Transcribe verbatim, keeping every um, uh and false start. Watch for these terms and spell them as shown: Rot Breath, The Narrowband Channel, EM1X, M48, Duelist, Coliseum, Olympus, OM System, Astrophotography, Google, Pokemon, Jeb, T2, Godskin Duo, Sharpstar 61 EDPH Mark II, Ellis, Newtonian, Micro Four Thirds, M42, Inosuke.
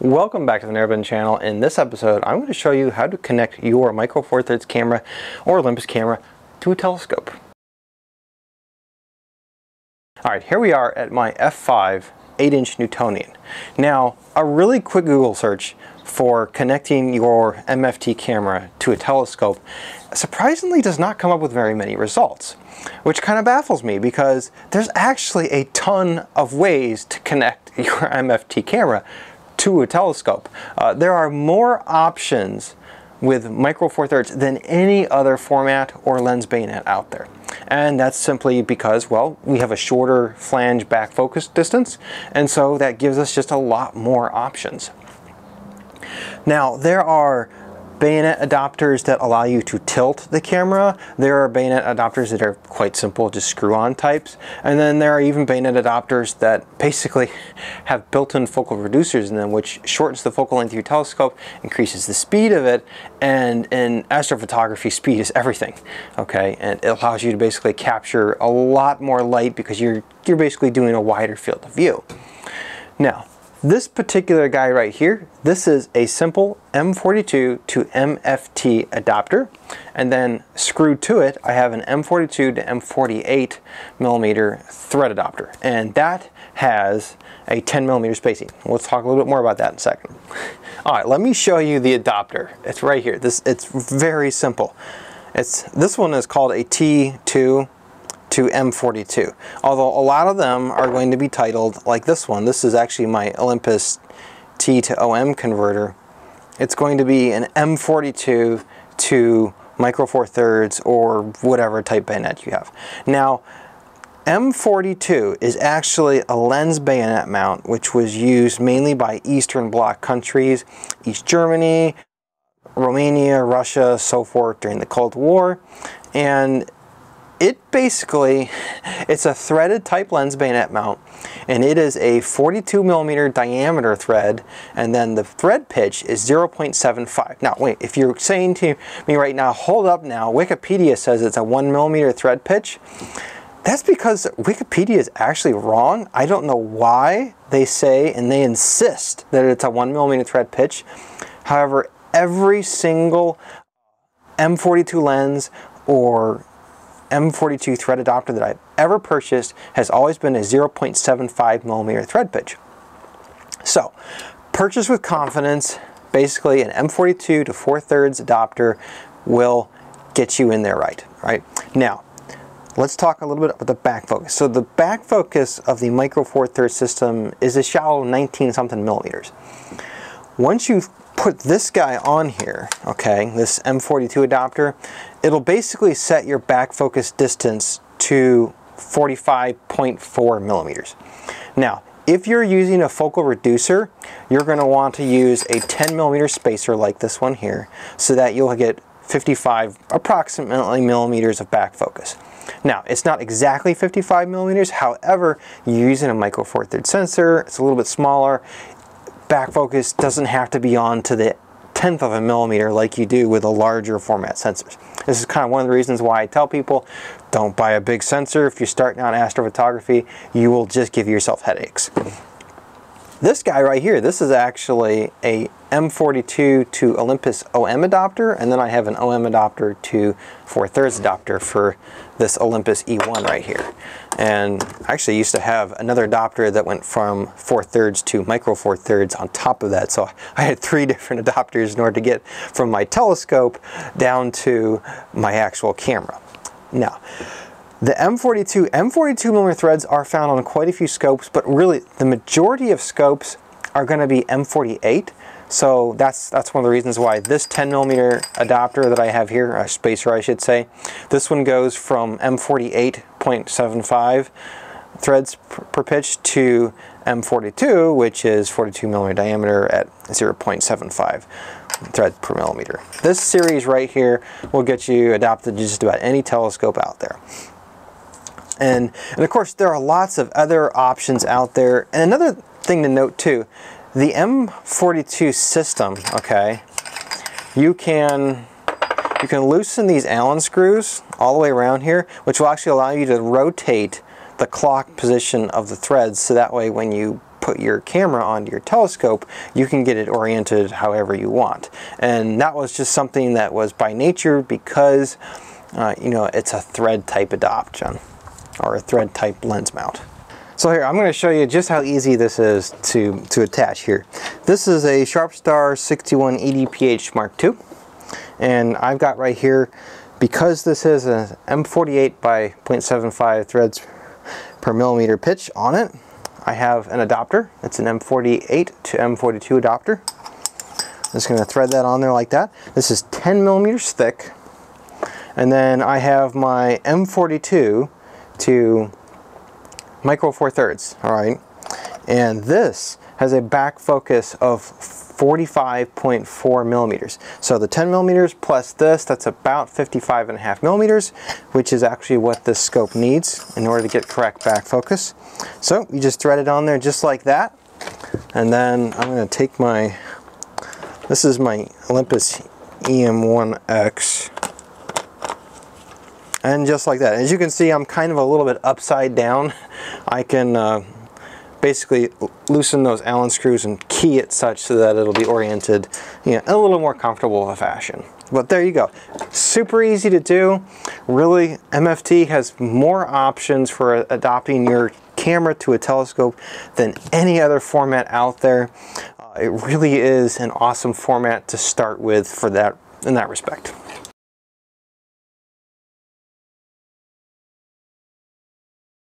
Welcome back to the Narrowband Channel. In this episode, I'm going to show you how to connect your Micro Four Thirds camera or Olympus camera to a telescope. Alright, here we are at my F five eight inch Newtonian. Now, a really quick Google search for connecting your M F T camera to a telescope surprisingly does not come up with very many results, which kind of baffles me because there's actually a ton of ways to connect your M F T camera to a telescope. Uh, there are more options with Micro Four Thirds than any other format or lens bayonet out there. And that's simply because, well, we have a shorter flange back focus distance, and so that gives us just a lot more options. Now, there are bayonet adapters that allow you to tilt the camera. There are bayonet adapters that are quite simple, just screw-on types. And then there are even bayonet adapters that basically have built-in focal reducers in them, which shortens the focal length of your telescope, increases the speed of it, and in astrophotography, speed is everything, okay? And it allows you to basically capture a lot more light because you're, you're basically doing a wider field of view. Now, this particular guy right here, this is a simple M forty-two to M F T adapter, and then screwed to it I have an M forty-two to M forty-eight millimeter thread adapter, and that has a ten millimeter spacing. Let's talk a little bit more about that in a second. All right, let me show you the adapter. It's right here. This it's very simple. It's this one is called a T two to M forty-two, although a lot of them are going to be titled like this one. This is actually my Olympus T to O M converter. It's going to be an M forty-two to Micro Four Thirds or whatever type bayonet you have. Now, M forty-two is actually a lens bayonet mount which was used mainly by Eastern Bloc countries, East Germany, Romania, Russia, so forth during the Cold War, and it basically, it's a threaded type lens bayonet mount, and it is a forty-two millimeter diameter thread, and then the thread pitch is zero point seven five. Now wait, if you're saying to me right now, hold up now, Wikipedia says it's a one millimeter thread pitch. That's because Wikipedia is actually wrong. I don't know why they say and they insist that it's a one millimeter thread pitch. However, every single M forty-two lens or M forty-two thread adapter that I've ever purchased has always been a zero point seven five millimeter thread pitch. So, purchase with confidence. Basically, an M forty-two to four thirds adapter will get you in there right. Right now, let's talk a little bit about the back focus. So, the back focus of the Micro Four Thirds system is a shallow nineteen something millimeters. Once you put this guy on here, okay, this M forty-two adapter, it'll basically set your back focus distance to forty-five point four millimeters. Now, if you're using a focal reducer, you're going to want to use a ten millimeter spacer like this one here, so that you'll get fifty-five approximately millimeters of back focus. Now, it's not exactly fifty-five millimeters, however, you're using a Micro Four Thirds sensor, it's a little bit smaller. Back focus doesn't have to be on to the tenth of a millimeter like you do with the larger format sensors. This is kind of one of the reasons why I tell people, don't buy a big sensor. If you're starting out astrophotography, you will just give yourself headaches. This guy right here, this is actually a M forty-two to Olympus O M adapter, and then I have an O M adapter to four thirds adapter for this Olympus E one right here. And I actually used to have another adapter that went from four thirds to Micro Four Thirds on top of that, so I had three different adapters in order to get from my telescope down to my actual camera. Now, the M forty-two, M forty-two millimeter threads are found on quite a few scopes, but really the majority of scopes are going to be M forty-eight. So that's that's one of the reasons why this ten millimeter adapter that I have here, a spacer I should say, this one goes from M forty-eight point seven five threads per pitch to M forty-two, which is forty-two millimeter diameter at zero point seven five thread per millimeter. This series right here will get you adapted to just about any telescope out there. And, and of course there are lots of other options out there. And another thing to note too, the M forty-two system, okay, you can you can loosen these Allen screws all the way around here, which will actually allow you to rotate the clock position of the threads, so that way when you put your camera onto your telescope, you can get it oriented however you want. And that was just something that was by nature because, uh, you know, it's a thread type adaption or a thread type lens mount. So here, I'm going to show you just how easy this is to, to attach here. This is a Sharpstar sixty-one E D P H Mark two, and I've got right here, because this is an M forty-eight by zero point seven five threads per millimeter pitch on it, I have an adapter. It's an M forty-eight to M forty-two adapter. I'm just going to thread that on there like that. This is ten millimeters thick, and then I have my M forty-two to Micro Four Thirds, all right? And this has a back focus of forty-five point four millimeters. So the ten millimeters plus this, that's about fifty-five and a half millimeters, which is actually what this scope needs in order to get correct back focus. So you just thread it on there just like that. And then I'm gonna take my, this is my Olympus E M one X. And just like that, as you can see, I'm kind of a little bit upside down. I can uh, basically loosen those Allen screws and key it such so that it'll be oriented, you know, in a little more comfortable of a fashion. But there you go. Super easy to do. Really, M F T has more options for adopting your camera to a telescope than any other format out there. Uh, it really is an awesome format to start with for that, in that respect.